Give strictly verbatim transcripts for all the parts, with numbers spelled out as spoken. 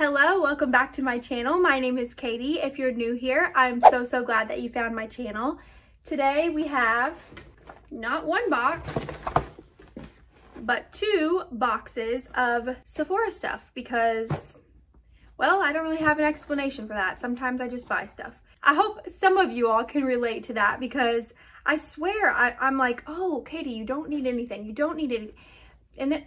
Hello, welcome back to my channel. My name is Katie. If you're new here, I'm so, so glad that you found my channel. Today we have not one box, but two boxes of Sephora stuff because, well, I don't really have an explanation for that. Sometimes I just buy stuff. I hope some of you all can relate to that because I swear I, I'm like, oh, Katie, you don't need anything. You don't need it. And then...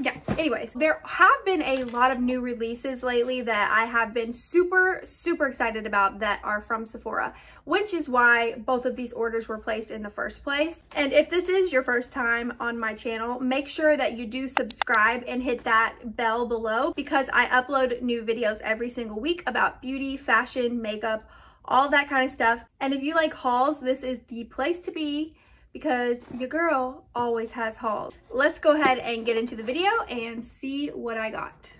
yeah, anyways, there have been a lot of new releases lately that I have been super, super excited about that are from Sephora, which is why both of these orders were placed in the first place. And if this is your first time on my channel, make sure that you do subscribe and hit that bell below because I upload new videos every single week about beauty, fashion, makeup, all that kind of stuff. And if you like hauls, this is the place to be, because your girl always has hauls. Let's go ahead and get into the video and see what I got.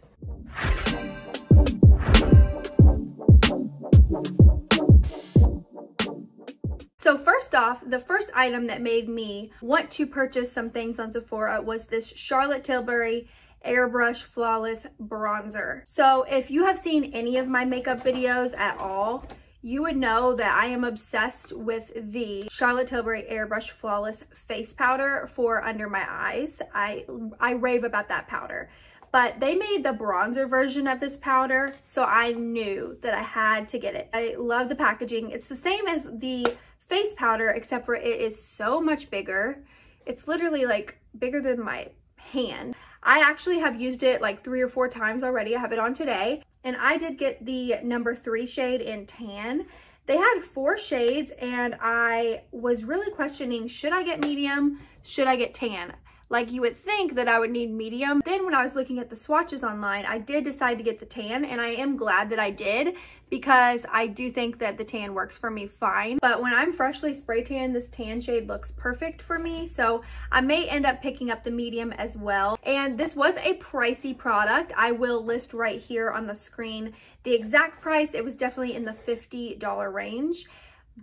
So first off, the first item that made me want to purchase some things on Sephora was this Charlotte Tilbury Airbrush Flawless Bronzer. So if you have seen any of my makeup videos at all, you would know that I am obsessed with the Charlotte Tilbury Airbrush Flawless Face Powder for under my eyes. I, I rave about that powder. But they made the bronzer version of this powder, so I knew that I had to get it. I love the packaging. It's the same as the face powder, except for it is so much bigger. It's literally like bigger than my hand. I actually have used it like three or four times already. I have it on today. And I did get the number three shade in tan. They had four shades and I was really questioning, should I get medium? Should I get tan? Like you would think that I would need medium. Then when I was looking at the swatches online, I did decide to get the tan and I am glad that I did because I do think that the tan works for me fine. But when I'm freshly spray tan, this tan shade looks perfect for me. So I may end up picking up the medium as well. And this was a pricey product. I will list right here on the screen the exact price. It was definitely in the fifty dollar range.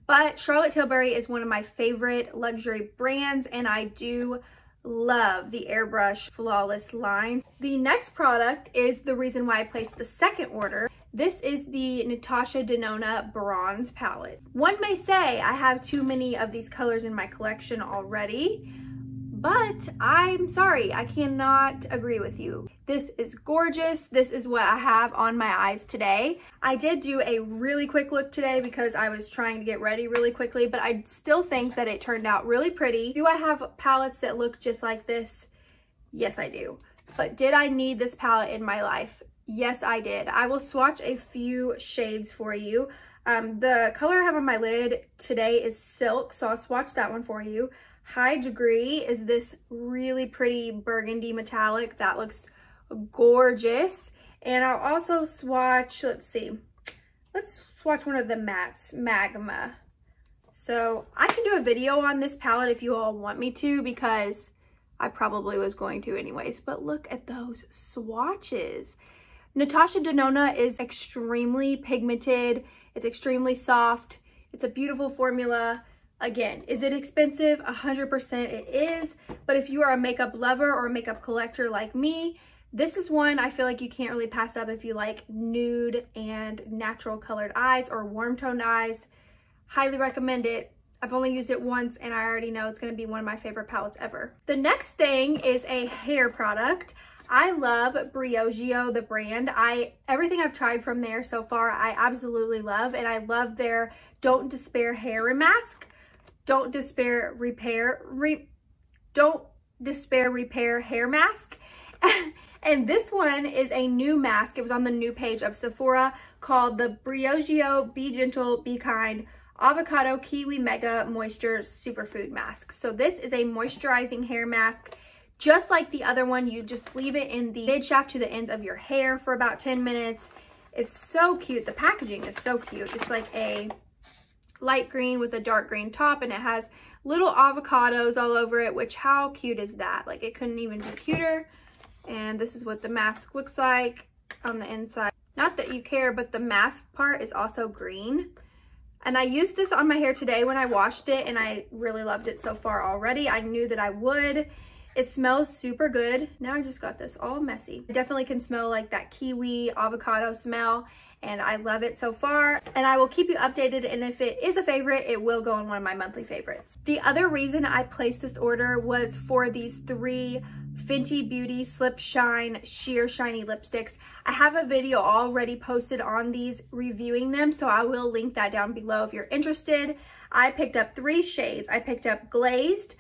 But Charlotte Tilbury is one of my favorite luxury brands and I do love the Airbrush Flawless lines. The next product is the reason why I placed the second order. This is the Natasha Denona Bronze Palette. One may say I have too many of these colors in my collection already, but I'm sorry, I cannot agree with you. This is gorgeous. This is what I have on my eyes today. I did do a really quick look today because I was trying to get ready really quickly, but I still think that it turned out really pretty. Do I have palettes that look just like this? Yes, I do. But did I need this palette in my life? Yes, I did. I will swatch a few shades for you. Um, the color I have on my lid today is Silk, so I'll swatch that one for you. High Degree is this really pretty burgundy metallic that looks gorgeous. And I'll also swatch, let's see, let's swatch one of the mattes, Magma. So I can do a video on this palette if you all want me to because I probably was going to anyways, but look at those swatches. Natasha Denona is extremely pigmented. It's extremely soft. It's a beautiful formula. Again, is it expensive? one hundred percent it is, but if you are a makeup lover or a makeup collector like me, this is one I feel like you can't really pass up if you like nude and natural colored eyes or warm toned eyes. Highly recommend it. I've only used it once and I already know it's going to be one of my favorite palettes ever. The next thing is a hair product. I love Briogeo, the brand. I everything I've tried from there so far, I absolutely love, and I love their Don't Despair hair remask. Don't Despair Repair, re, Don't Despair Repair hair mask. And this one is a new mask. It was on the new page of Sephora called the Briogeo Be Gentle, Be Kind Avocado Kiwi Mega Moisture Superfood Mask. So this is a moisturizing hair mask. Just like the other one, you just leave it in the mid shaft to the ends of your hair for about ten minutes. It's so cute. The packaging is so cute. It's like a light green with a dark green top and it has little avocados all over it, which how cute is that? Like it couldn't even be cuter. And this is what the mask looks like on the inside. Not that you care, but the mask part is also green. And I used this on my hair today when I washed it and I really loved it so far already. I knew that I would. It smells super good. Now I just got this all messy. I definitely can smell like that kiwi avocado smell, and I love it so far, and I will keep you updated, and if it is a favorite, it will go on one of my monthly favorites. The other reason I placed this order was for these three Fenty Beauty Slip Shine Sheer Shiny Lipsticks. I have a video already posted on these reviewing them, so I will link that down below if you're interested. I picked up three shades. I picked up Glazed,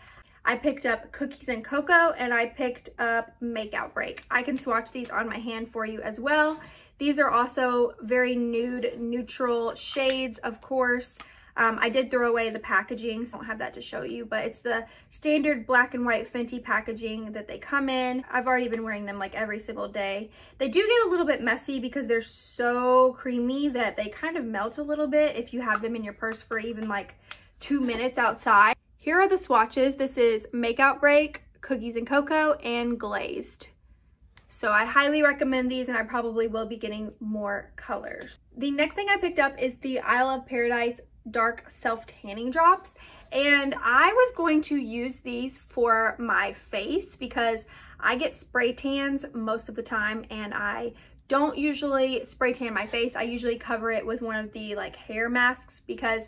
I picked up Cookies and Cocoa, and I picked up Makeout Break. I can swatch these on my hand for you as well. These are also very nude, neutral shades, of course. Um, I did throw away the packaging, so I don't have that to show you, but it's the standard black and white Fenty packaging that they come in. I've already been wearing them like every single day. They do get a little bit messy because they're so creamy that they kind of melt a little bit if you have them in your purse for even like two minutes outside. Here are the swatches. This is Makeout Break, Cookies and Cocoa, and Glazed. So I highly recommend these, and I probably will be getting more colors. The next thing I picked up is the Isle of Paradise Dark Self Tanning Drops. And I was going to use these for my face because I get spray tans most of the time, and I don't usually spray tan my face. I usually cover it with one of the like hair masks because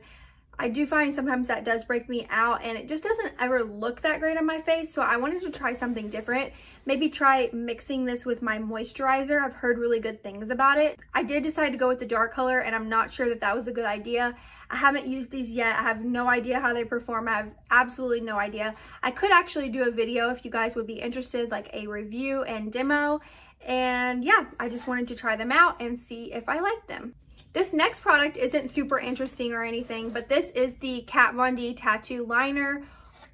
I do find sometimes that does break me out, and it just doesn't ever look that great on my face. So I wanted to try something different. Maybe try mixing this with my moisturizer. I've heard really good things about it. I did decide to go with the dark color, and I'm not sure that that was a good idea. I haven't used these yet. I have no idea how they perform. I have absolutely no idea. I could actually do a video if you guys would be interested, like a review and demo. And yeah, I just wanted to try them out and see if I liked them. This next product isn't super interesting or anything, but this is the Kat Von D Tattoo Liner,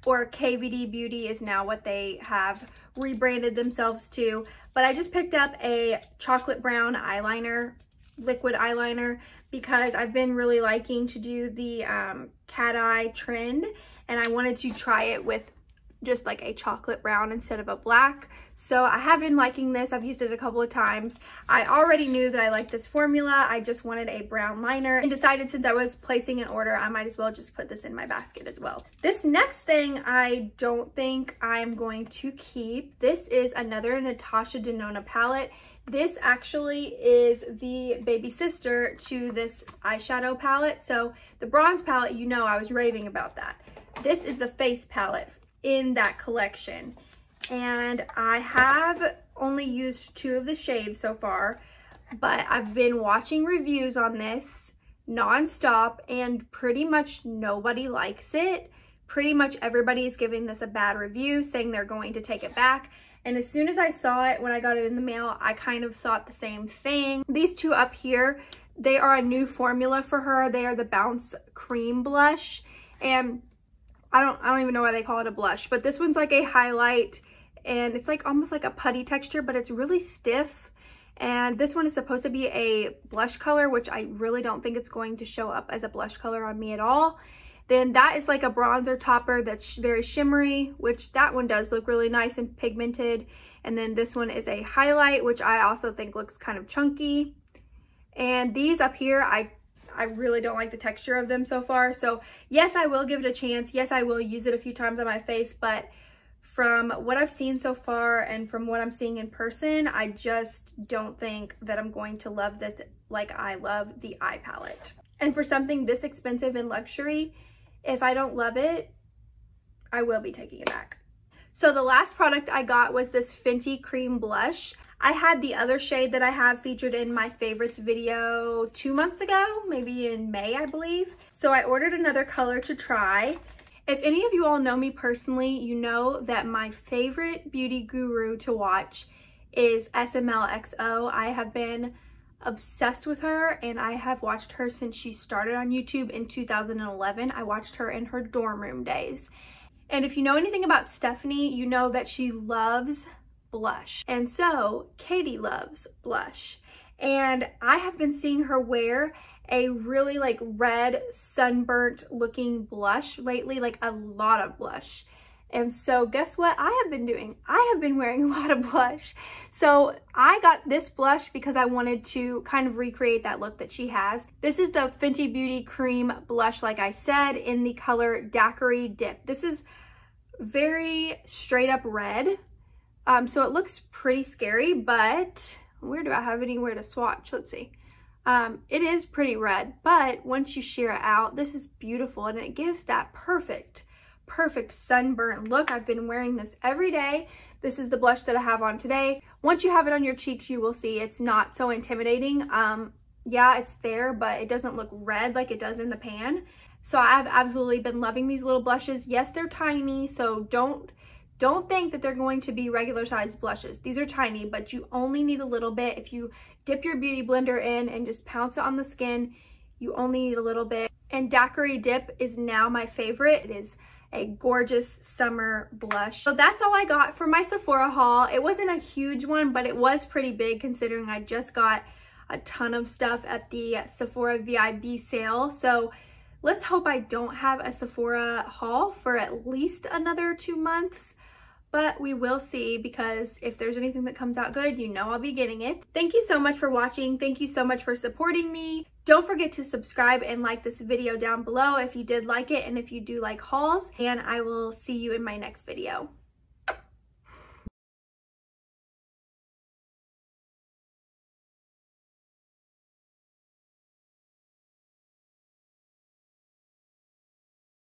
or K V D Beauty is now what they have rebranded themselves to. But I just picked up a chocolate brown eyeliner, liquid eyeliner, because I've been really liking to do the um, cat eye trend, and I wanted to try it with just like a chocolate brown instead of a black. So I have been liking this. I've used it a couple of times. I already knew that I liked this formula. I just wanted a brown liner and decided since I was placing an order, I might as well just put this in my basket as well. This next thing I don't think I'm going to keep. This is another Natasha Denona palette. This actually is the baby sister to this eyeshadow palette. So the bronze palette, you know I was raving about that. This is the face palette in that collection, and I have only used two of the shades so far, but I've been watching reviews on this non-stop, and pretty much nobody likes it. Pretty much everybody is giving this a bad review, saying they're going to take it back. And as soon as I saw it when I got it in the mail, I kind of thought the same thing. These two up here, they are a new formula for her. They are the Bounce Cream Blush, and I don't, I don't even know why they call it a blush, but this one's like a highlight, and it's like almost like a putty texture, but it's really stiff. And this one is supposed to be a blush color, which I really don't think it's going to show up as a blush color on me at all. Then that is like a bronzer topper that's very shimmery, which that one does look really nice and pigmented. And then this one is a highlight, which I also think looks kind of chunky. And these up here, I I really don't like the texture of them so far. So yes, I will give it a chance. Yes, I will use it a few times on my face, but from what I've seen so far and from what I'm seeing in person, I just don't think that I'm going to love this like I love the eye palette. And for something this expensive and luxury, if I don't love it, I will be taking it back. So the last product I got was this Fenty Cream Blush. I had the other shade that I have featured in my favorites video two months ago, maybe in May, I believe. So I ordered another color to try. If any of you all know me personally, you know that my favorite beauty guru to watch is S M L X O. I have been obsessed with her, and I have watched her since she started on YouTube in two thousand eleven. I watched her in her dorm room days. And if you know anything about Stephanie, you know that she loves blush, and so Katie loves blush, and I have been seeing her wear a really like red sunburnt looking blush lately, like a lot of blush. And so guess what I have been doing? I have been wearing a lot of blush. So I got this blush because I wanted to kind of recreate that look that she has. This is the Fenty Beauty Cream Blush, like I said, in the color Daiquiri Dip. This is very straight up red. Um, so it looks pretty scary, but I'm weird about having anywhere to swatch. Let's see. Um, it is pretty red, but once you sheer it out, this is beautiful, and it gives that perfect, perfect sunburnt look. I've been wearing this every day. This is the blush that I have on today. Once you have it on your cheeks, you will see it's not so intimidating. Um, yeah, it's there, but it doesn't look red like it does in the pan. So I've absolutely been loving these little blushes. Yes, they're tiny, so don't Don't think that they're going to be regular sized blushes. These are tiny, but you only need a little bit. If you dip your beauty blender in and just pounce it on the skin, you only need a little bit. And Daiquiri Dip is now my favorite. It is a gorgeous summer blush. So that's all I got for my Sephora haul. It wasn't a huge one, but it was pretty big considering I just got a ton of stuff at the Sephora V I B sale. So let's hope I don't have a Sephora haul for at least another two months. But we will see, because if there's anything that comes out good, you know I'll be getting it. Thank you so much for watching. Thank you so much for supporting me. Don't forget to subscribe and like this video down below if you did like it and if you do like hauls. And I will see you in my next video.